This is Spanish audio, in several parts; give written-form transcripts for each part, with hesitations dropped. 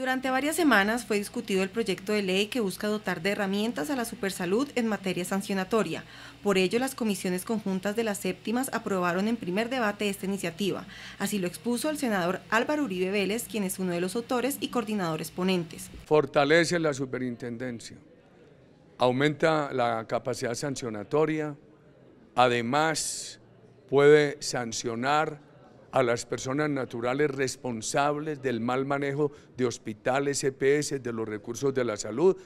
Durante varias semanas fue discutido el proyecto de ley que busca dotar de herramientas a la Supersalud en materia sancionatoria. Por ello, las comisiones conjuntas de las séptimas aprobaron en primer debate esta iniciativa. Así lo expuso el senador Álvaro Uribe Vélez, quien es uno de los autores y coordinadores ponentes. Fortalece la superintendencia, aumenta la capacidad sancionatoria, además puede sancionar a las personas naturales responsables del mal manejo de hospitales, EPS, de los recursos de la salud,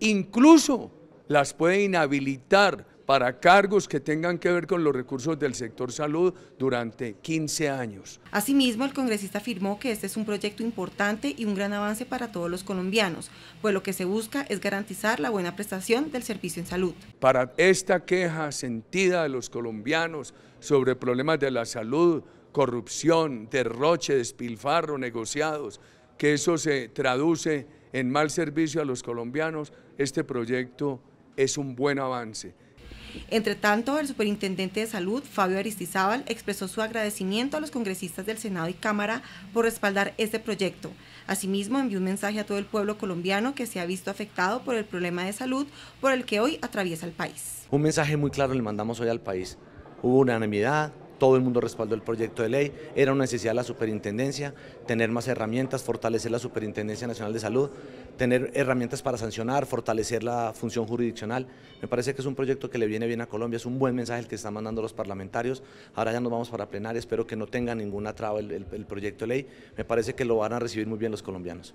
incluso las puede inhabilitar para cargos que tengan que ver con los recursos del sector salud durante 15 años. Asimismo, el congresista afirmó que este es un proyecto importante y un gran avance para todos los colombianos, pues lo que se busca es garantizar la buena prestación del servicio en salud. Para esta queja sentida de los colombianos sobre problemas de la salud, corrupción, derroche, despilfarro, negociados, que eso se traduce en mal servicio a los colombianos, este proyecto es un buen avance. Entre tanto, el superintendente de Salud, Fabio Aristizábal, expresó su agradecimiento a los congresistas del Senado y Cámara por respaldar este proyecto. Asimismo, envió un mensaje a todo el pueblo colombiano que se ha visto afectado por el problema de salud por el que hoy atraviesa el país. Un mensaje muy claro le mandamos hoy al país. Hubo unanimidad. Todo el mundo respaldó el proyecto de ley, era una necesidad de la superintendencia, tener más herramientas, fortalecer la Superintendencia Nacional de Salud, tener herramientas para sancionar, fortalecer la función jurisdiccional. Me parece que es un proyecto que le viene bien a Colombia, es un buen mensaje el que están mandando los parlamentarios. Ahora ya nos vamos para plenaria, espero que no tenga ninguna traba el proyecto de ley. Me parece que lo van a recibir muy bien los colombianos.